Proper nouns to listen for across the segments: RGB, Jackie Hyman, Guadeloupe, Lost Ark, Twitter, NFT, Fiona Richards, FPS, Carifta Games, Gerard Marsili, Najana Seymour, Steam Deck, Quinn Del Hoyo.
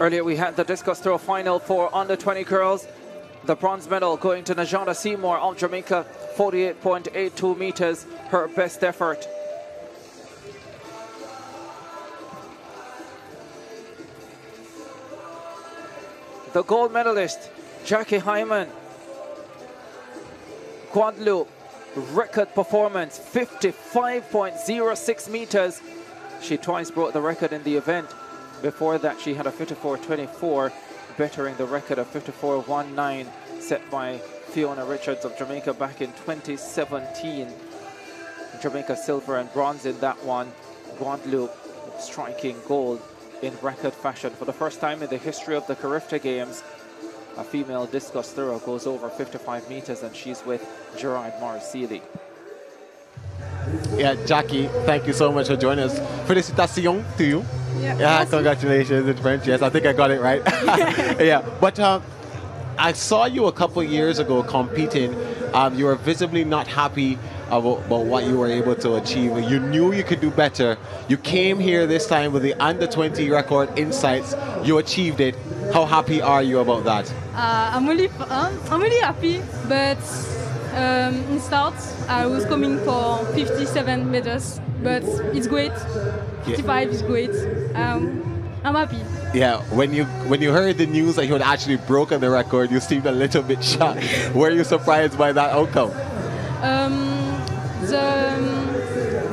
Earlier we had the discus throw final for under 20 girls. The bronze medal going to Najana Seymour of Jamaica, 48.82 meters, her best effort. The gold medalist, Jackie Hyman, Guadeloupe, record performance, 55.06 meters. She twice broke the record in the event. Before that, she had a 54.24, bettering the record of 54.19 set by Fiona Richards of Jamaica back in 2017. Jamaica silver and bronze in that one. Guadeloupe striking gold in record fashion. For the first time in the history of the Carifta Games, a female discus throw goes over 55 meters, and she's with Gerard Marsili. Yeah, Jackie, thank you so much for joining us. Felicitations to you. Yeah, yeah, congratulations in French. Yes, I think I got it right. Yeah, but I saw you a couple years ago competing. You were visibly not happy about what you were able to achieve. You knew you could do better. You came here this time with the under 20 record insights. You achieved it. How happy are you about that? I'm really happy, but in start I was coming for 57 meters, but it's great. 55 is great. I'm happy. Yeah, when you heard the news that you had actually broken the record, you seemed a little bit shocked. Were you surprised by that outcome?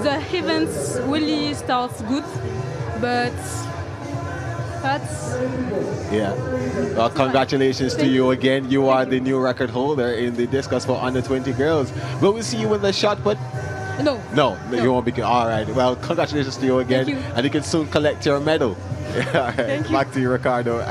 The events really starts good, but that's... Yeah. Well, congratulations to you again. You are the new record holder in the discus for under 20 girls. Will we see you in the shot put? No. No, you won't be good. All right. Well, congratulations to you again. Thank you. And you can soon collect your medal. All right. Back to you, Ricardo.